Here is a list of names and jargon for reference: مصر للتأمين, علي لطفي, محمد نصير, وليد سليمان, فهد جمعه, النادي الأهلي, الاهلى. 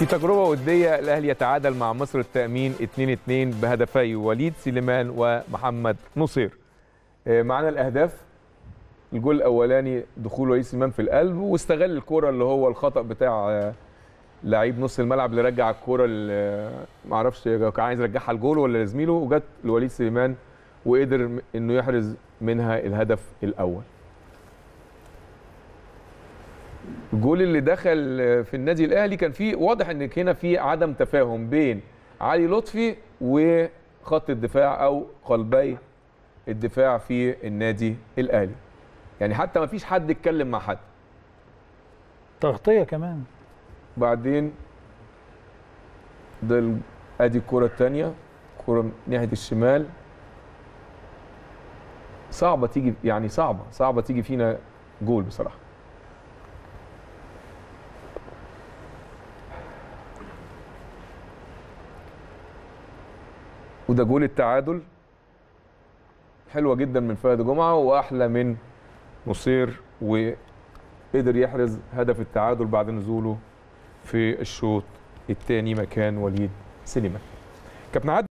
في تجربة ودية الأهلي يتعادل مع مصر التأمين 2-2 بهدفي وليد سليمان ومحمد نصير. معنا الأهداف. الجول الأولاني دخول وليد سليمان في القلب واستغل الكرة اللي هو الخطأ بتاع لعيب نص الملعب اللي رجع الكرة اللي معرفش كان عايز يرجعها لجول ولا لزميله، وجت لوليد سليمان وقدر إنه يحرز منها الهدف الأول. الجول اللي دخل في النادي الاهلي كان فيه واضح ان هنا في عدم تفاهم بين علي لطفي وخط الدفاع او قلبي الدفاع في النادي الاهلي، يعني حتى ما فيش حد اتكلم مع حد. تغطيه كمان. بعدين ده ادي الكره الثانيه، كره من ناحيه الشمال صعبه تيجي، يعني صعبه تيجي فينا جول بصراحه. وده جول التعادل، حلوه جدا من فهد جمعه واحلى من نصير، وقدر يحرز هدف التعادل بعد نزوله في الشوط الثاني مكان وليد سليمان. كابتن